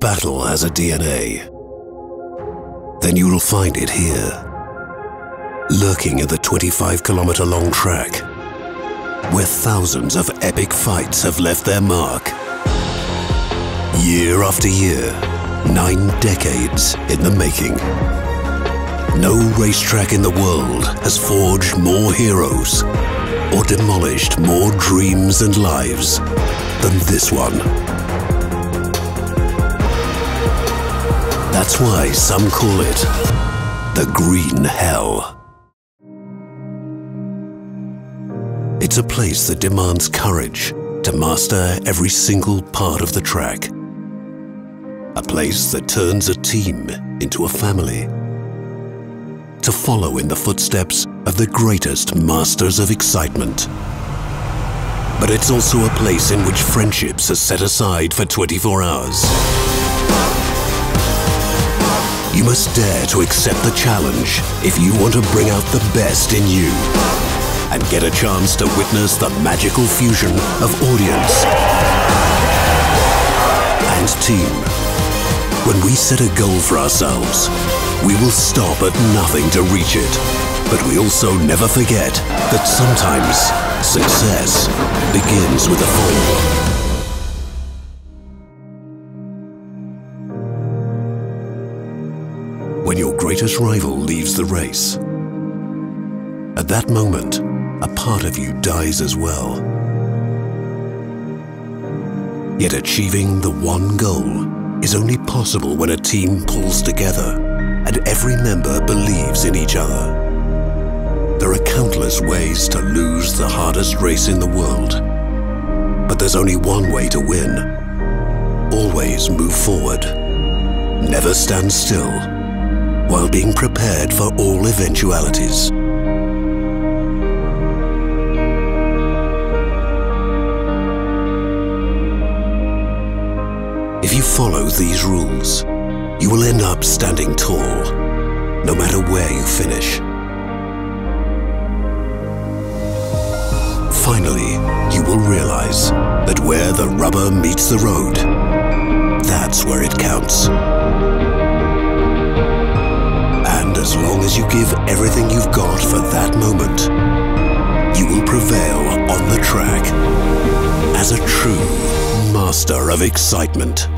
battle has a DNA, then you'll find it here, lurking at the 25-kilometer-long track, where thousands of epic fights have left their mark. Year after year, 9 decades in the making. No racetrack in the world has forged more heroes or demolished more dreams and lives than this one. That's why some call it the Green Hell. It's a place that demands courage to master every single part of the track. A place that turns a team into a family. To follow in the footsteps of the greatest masters of excitement. But it's also a place in which friendships are set aside for 24 hours. You must dare to accept the challenge if you want to bring out the best in you and get a chance to witness the magical fusion of audience and team. When we set a goal for ourselves, we will stop at nothing to reach it. But we also never forget that sometimes success begins with a fall. When your greatest rival leaves the race, at that moment, a part of you dies as well. Yet achieving the one goal is only possible when a team pulls together and every member believes in each other. There are countless ways to lose the hardest race in the world, but there's only one way to win. Always move forward. Never stand still, while being prepared for all eventualities. If you follow these rules, you will end up standing tall, no matter where you finish. Finally, you will realize that where the rubber meets the road, that's where it counts. And as long as you give everything you've got for that moment, you will prevail on the track as a true master of excitement.